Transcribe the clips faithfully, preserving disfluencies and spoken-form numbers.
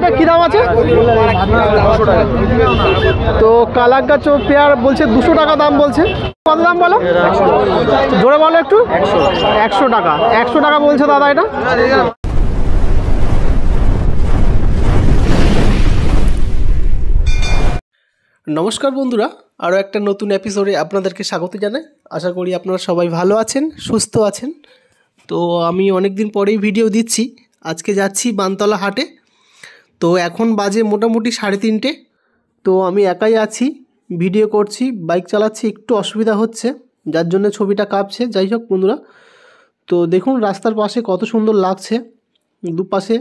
এটা কি দাম আছে? তো কালাঙ্কা চো পেয়ার বলছে দুশো টাকা দাম বলছে। কত দাম বলো, জোরে বলো একটু। একশো টাকা, একশো টাকা বলছে দাদা এটা। নমস্কার বন্ধুরা, আরও একটা নতুন এপিসোডে আপনাদেরকে স্বাগত জানাই। আশা করি আপনারা সবাই ভালো আছেন, সুস্থ আছেন। তো আমি অনেক দিন পরেই ভিডিও দিচ্ছি। আজকে যাচ্ছি বানতলা হাটে। তো এখন বাজে মোটামুটি সাড়ে তিনটে। তো আমি একাই আছি, ভিডিও করছি, বাইক চালাচ্ছি, একটু অসুবিধা হচ্ছে, যার জন্য ছবিটা কাঁপছে। যাই হোক বন্ধুরা, তো দেখুন রাস্তার পাশে কত সুন্দর লাগছে দুপাশে।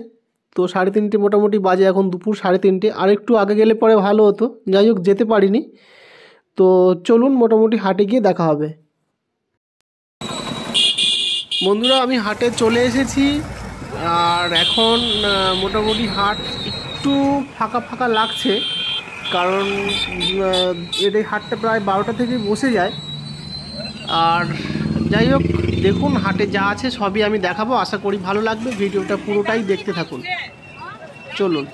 তো সাড়ে তিনটে মোটামুটি বাজে, এখন দুপুর সাড়ে তিনটে। আর একটু আগে গেলে পরে ভালো হতো, যাই হোক যেতে পারিনি। তো চলুন মোটামুটি হাটে গিয়ে দেখা হবে। বন্ধুরা আমি হাটে চলে এসেছি, আর এখন মোটামুটি হাট একটু ফাঁকা ফাঁকা লাগছে, কারণ এর এই হাটটা প্রায় বারোটা থেকে বসে যায়। আর যাই হোক দেখুন হাটে যা আছে সবই আমি দেখাবো, আশা করি ভালো লাগবে। ভিডিওটা পুরোটাই দেখতে থাকুন, চলুন।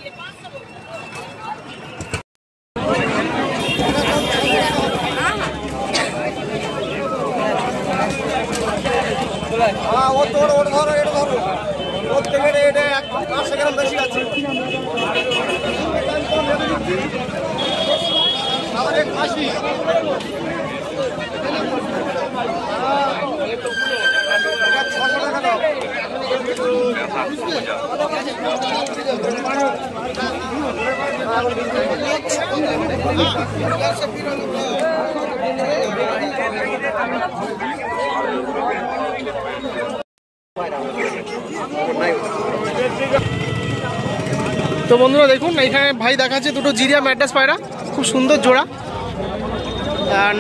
তো বন্ধুরা দেখুন এইখানে ভাই দেখাচ্ছে দুটো জিরিয়া ম্যাড্রাস পায়রা, খুব সুন্দর জোড়া,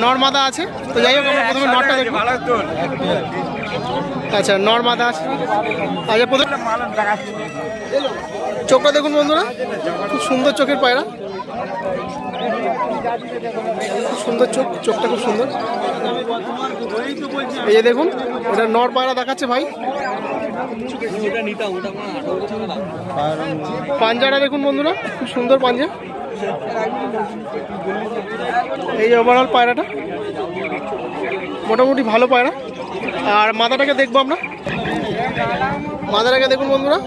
নর মাদা আছে। তো যাই হোক আমরা প্রথমে নরটা দেখব। আচ্ছা নর মাদা আছে। আচ্ছা প্রথমে চোখটা দেখুন বন্ধুরা, খুব সুন্দর চোখের পায়রা, খুব সুন্দর চোখ, চোখটা খুব সুন্দর। এই যে দেখুন এটা নর পায়রা দেখাচ্ছে ভাই। পাঞ্জাটা দেখুন বন্ধুরা, খুব সুন্দর পাঞ্জা। এই ওভারঅল পায়রাটা মোটামুটি ভালো পায়রা। আর মাদাটাকে দেখবো আমরা, মাদাটাকে দেখুন বন্ধুরা,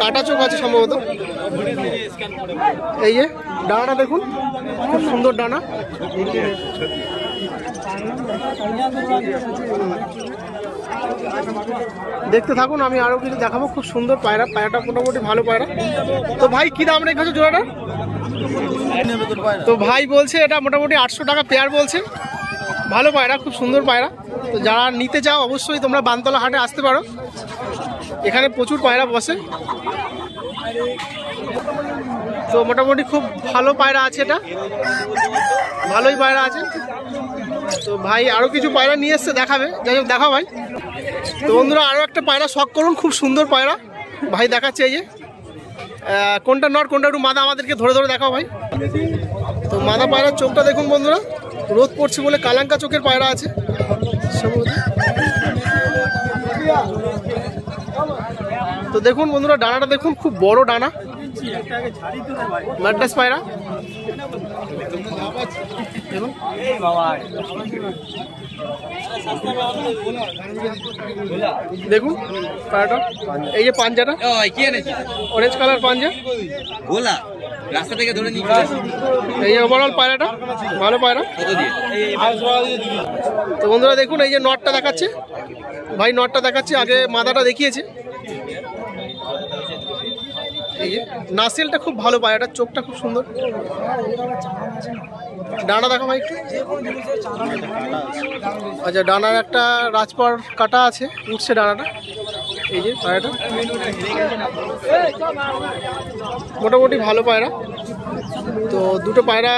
কাটা চোখ আছে সম্ভবত। এই যে ডানাটা দেখুন, খুব সুন্দর ডানা। দেখতে থাকুন, আমি আরো কিছু দেখাবো। খুব সুন্দর পায়রা, পায়রাটা মোটামুটি ভালো পায়রা। তো ভাই কি দাম রেখেছো জোড়াটা? তো ভাই বলছে এটা মোটামুটি আটশো টাকা পেয়ার বলছে। ভালো পায়রা, খুব সুন্দর পায়রা। তো যারা নিতে চাও অবশ্যই তোমরা বানতলা হাটে আসতে পারো, এখানে প্রচুর পায়রা বসে। তো মোটামুটি খুব ভালো পায়রা আছে, এটা ভালোই পায়রা আছে। তো ভাই আরও কিছু পায়রা নিয়ে এসছে দেখাবে, যাই হোক দেখা ভাই। তো বন্ধুরা আরও একটা পায়রা শখ করুন, খুব সুন্দর পায়রা ভাই দেখাচ্ছে। এই যে কোনটা নর কোনটা একটু মাদা আমাদেরকে ধরে ধরে দেখাও ভাই। তো মাদা পায়রার চোখটা দেখুন বন্ধুরা, রোদ পড়ছে বলে কালাঙ্কা চোখের পায়রা আছে। তো দেখুন বন্ধুরা ডানাটা দেখুন, খুব বড় ডানা, ম্যাড্রাস পায়রা। দেখুন পায়রাটা, এই যে পাঞ্জাটা অরেঞ্জ কালার পাঞ্জা, গোলা রাস্তা থেকে ধরে নিয়ে। এই ওভারঅল পায়রাটা ভালো পায়রা। তো বন্ধুরা দেখুন এই যে নটটা দেখাচ্ছে ভাই, নটটা দেখাচ্ছে, আগে মাদাটা দেখিয়েছে। এই যে নাসেলটা খুব ভালো পায়রাটার, চোখটা খুব সুন্দর, ডানা দেখো ভাই। আচ্ছা ডানার একটা রাজপার কাটা আছে, উঠছে ডানাটা। এই যে পায়রাটা মোটামুটি ভালো পায়রা। তো দুটো পায়রা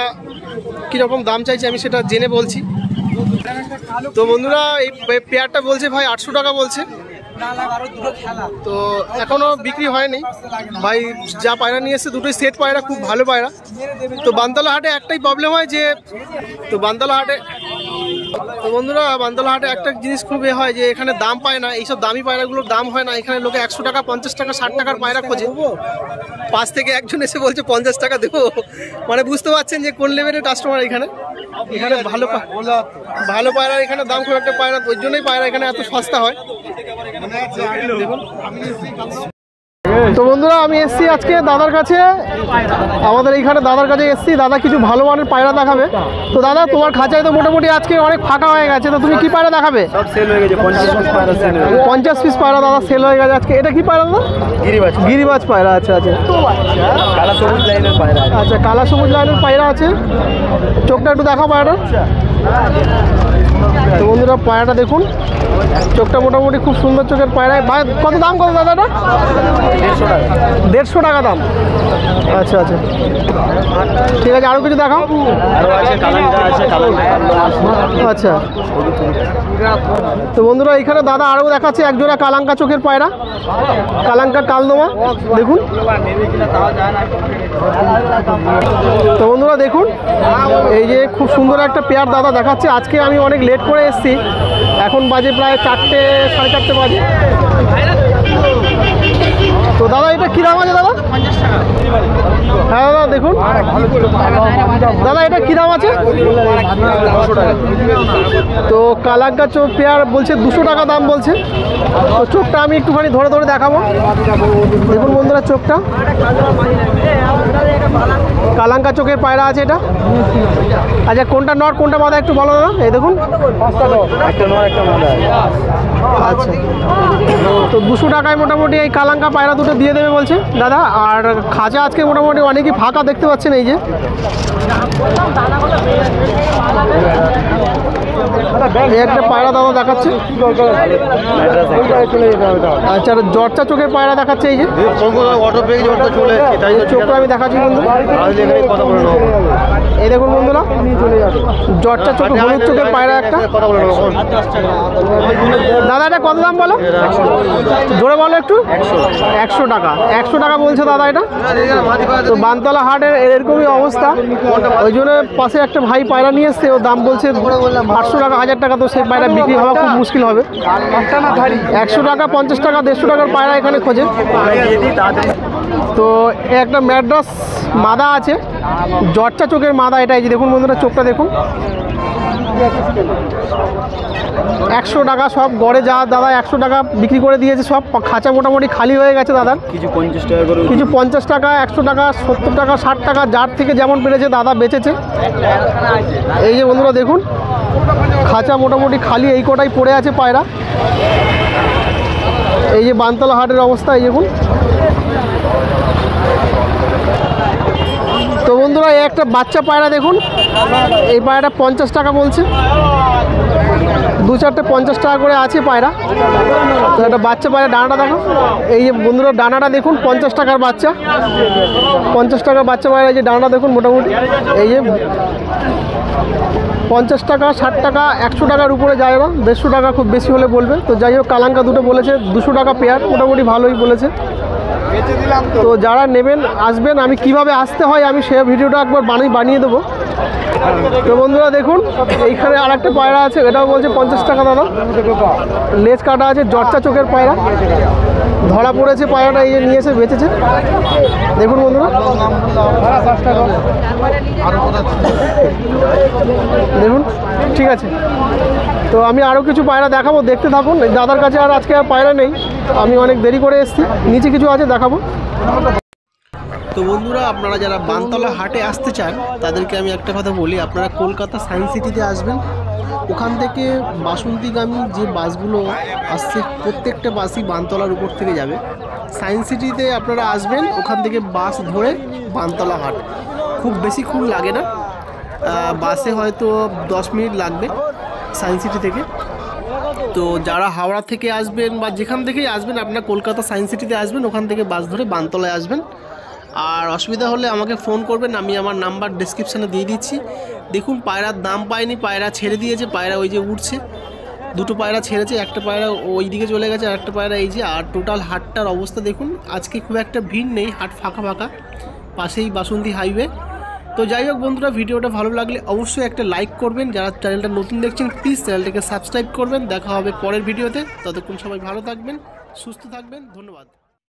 কীরকম দাম চাইছে আমি সেটা জেনে বলছি। তো বন্ধুরা এই পেয়ারটা বলছে ভাই আটশো টাকা বলছে। তো এখনো বিক্রি হয়নি ভাই, যা পায়রা নিয়ে এসছে দুটোই সেট পায়রা, খুব ভালো পায়রা। তো বানতলা হাটে একটাই প্রবলেম হয় যে, তো বানতলা হাটে তো তো বন্ধুরা বান্তালা হাটে একটা জিনিস খুব এ হয় যে এখানে দাম পায় না, এইসব দামি পায়রাগুলোর দাম হয় না। এখানে লোকে একশো টাকা পঞ্চাশ টাকা ষাট টাকার পায়রা খোঁজে, পাঁচ থেকে একজন এসে বলছে পঞ্চাশ টাকা দেবো, মানে বুঝতে পারছেন যে কোন লেভেলের কাস্টমার। এখানে এখানে ভালো ভালো পায়রা এখানে দাম খুব একটা পায় না, ওই জন্যই পায়রা এখানে এত সস্তা হয়। তো বন্ধুরা আমি এসছি আজকে দাদার কাছে, আমাদের এইখানে দাদার কাছে এসছি, দাদা কিছু ভালো মানের পায়রা দেখাবে। তো দাদা তোমার খাঁচায় তো মোটামুটি আজকে অনেক ফাঁকা হয়ে গেছে, তো তুমি কি পায়রা দেখাবে? পঞ্চাশ পিস পায়রা দাদা সেল হয়ে গেছে আজকে। এটা কি পায়রা দাদা? গিরিবাজ পায়রা। আচ্ছা আচ্ছা, কালা সবুজ লাইনের পায়রা। আচ্ছা কালা সবুজ লাইনের পায়রা আছে, চোখটা একটু দেখা পায়রা। তো বন্ধুরা পায়রাটা দেখুন, চোখটা মোটামুটি খুব সুন্দর চোখের পায়রা। ভাই কত দাম কত দাদাটা? দেড়শো টাকা দাম। আচ্ছা আচ্ছা ঠিক আছে, আরও কিছু দেখাও। আচ্ছা তো বন্ধুরা এখানে দাদা আরও দেখাচ্ছে একজোড়া কালঙ্কা চোখের পায়রা, কালঙ্কা কালদমা দেখুন। তো বন্ধুরা দেখুন এই যে খুব সুন্দর একটা পেয়ার দাদা দেখাচ্ছে। আজকে আমি অনেক লেট করে এসেছি, এখন বাজে প্রায় চারটে সাড়ে চারটে বাজে। তো দাদা এটা কী দাম আছে দাদা? হ্যাঁ দাদা দেখুন, দাদা এটা কী দাম আছে? তো কালঙ্কা চোখ পেয়ার বলছে দুশো টাকা দাম বলছে। তো চোখটা আমি একটুখানি ধরে ধরে দেখাবো, দেখুন বন্ধুরা চোখটা, কালঙ্কা চোখের পায়রা আছে এটা। আচ্ছা কোনটা নর কোনটা মাদা একটু বলো দাদা। এই দেখুন আচ্ছা, তো দুশো টাকায় মোটামুটি এই কালঙ্কা পায়রা দুটো দিয়ে দেবে বলছে দাদা। আর খাঁচা আজকে মোটামুটি অনেকই ফাঁকা দেখতে পাচ্ছেন এই যে। একটা পায়রা দাদা দেখাচ্ছে, আচ্ছা জর্চা চোখের পায়রা দেখাচ্ছে এই যে, চোখটা আমি দেখাচ্ছি এই দেখুন বন্ধুরা জর্চা চোখ হলুদ চোখের পায়রা একটা। দাদা এটা কত দাম বলো জোরে বলো একটু? একশো টাকা, একশো টাকা বলছে দাদা এটা। তো বানতলা হাটের এরকমই অবস্থা, ওই জন্য পাশে একটা ভাই পায়রা নিয়ে এসছে, ও দাম বলছে আটশো টাকা হাজার টাকা। তো সেই পায়রা বিক্রি হওয়া খুব মুশকিল হবে, একশো টাকা পঞ্চাশ টাকা দেড়শো টাকার পায়রা এখানে খোঁজে। তো একটা ম্যাড্রাস মাদা আছে, জর্চা চোখের মাদা এটা, এই যে দেখুন বন্ধুরা চোখটা দেখুন। একশো টাকা সব গড়ে যা দাদা একশো টাকা বিক্রি করে দিয়েছে সব, খাঁচা মোটামুটি খালি হয়ে গেছে দাদা। কিছু পঞ্চাশ টাকা করে, কিছু পঞ্চাশ টাকা একশো টাকা সত্তর টাকা ষাট টাকা যার থেকে যেমন পেরেছে দাদা বেচেছে। এই যে বন্ধুরা দেখুন খাঁচা মোটামুটি খালি এই কটাই পড়ে আছে পায়রা। এই যে বানতলা হাটের অবস্থা এই দেখুন। তো বন্ধুরা এই একটা বাচ্চা পায়রা দেখুন, এই পায়রাটা পঞ্চাশ টাকা বলছে, দু চারটে পঞ্চাশ টাকা করে আছে পায়রা। তো একটা বাচ্চা পায়রা ডানাটা দেখো এই যে বন্ধুরা, ডানাটা দেখুন পঞ্চাশ টাকার বাচ্চা, পঞ্চাশ টাকার বাচ্চা পায়রা এই যে ডানাটা দেখুন মোটামুটি এই যে পঞ্চাশ টাকা ষাট টাকা একশো টাকার উপরে যায় না, দেড়শো টাকা খুব বেশি হলে বলবে। তো যাই হোক কালঙ্কা দুটো বলেছে দুশো টাকা পেয়ার, মোটামুটি ভালোই বলেছে। তো যারা নেবেন আসবেন, আমি কিভাবে আসতে হয় আমি সে ভিডিওটা একবার বানিয়ে বানিয়ে দেবো। তো বন্ধুরা দেখুন এইখানে আর একটা পায়রা আছে, এটাও বলছে পঞ্চাশ টাকা দাদা, লেজ কাটা আছে জর্চা চোখের পায়রা, ধরা পড়েছে পায়রাটা এই নিয়েছে বেঁচেছে দেখুন বন্ধুরা। দেখুন ঠিক আছে, তো আমি আরও কিছু পায়রা দেখাবো, দেখতে থাকুন। দাদার কাছে আর আজকে আর পায়রা নেই, আমি অনেক দেরি করে এসেছি, নিচে কিছু আছে দেখাবো। তো বন্ধুরা আপনারা যারা বানতলা হাটে আসতে চান তাদেরকে আমি একটা কথা বলি, আপনারা কলকাতা সায়েন্স সিটিতে আসবেন, ওখান থেকে বাসন্তীগামী যে বাসগুলো আসছে প্রত্যেকটা বাসই বানতলার উপর থেকে যাবে। সায়েন্স সিটিতে আপনারা আসবেন, ওখান থেকে বাস ধরে বানতলা হাট, খুব বেশিক্ষণ লাগে না, বাসে হয়তো দশ মিনিট লাগবে সায়েন্স সিটি থেকে। তো যারা হাওড়া থেকে আসবেন বা যেখান থেকেই আসবেন আপনারা কলকাতা সায়েন্স সিটিতে আসবেন, ওখান থেকে বাস ধরে বানতলায় আসবেন। আর অসুবিধা হলে আমাকে ফোন করবেন, আমি আমার নাম্বার ডেসক্রিপশানে দিয়ে দিচ্ছি। দেখুন পায়রার দাম পায়নি, পায়রা ছেড়ে দিয়েছে, পায়রা ওই যে উঠছে, দুটো পায়রা ছেড়েছে, একটা পায়রা ওই দিকে চলে গেছে আর একটা পায়রা এই যে। আর টোটাল হাটটার অবস্থা দেখুন, আজকে খুব একটা ভিড় নেই, হাট ফাঁকা ফাঁকা, পাশেই বাসন্তী হাইওয়ে। तो যাই হোক বন্ধুরা ভিডিওটা ভালো লাগলে অবশ্যই একটা লাইক করবেন, যারা চ্যানেলটা নতুন দেখছেন প্লিজ চ্যানেলটাকে সাবস্ক্রাইব করবেন। দেখা হবে পরের ভিডিওতে, ততক্ষণ সবাই ভালো থাকবেন, সুস্থ থাকবেন, ধন্যবাদ।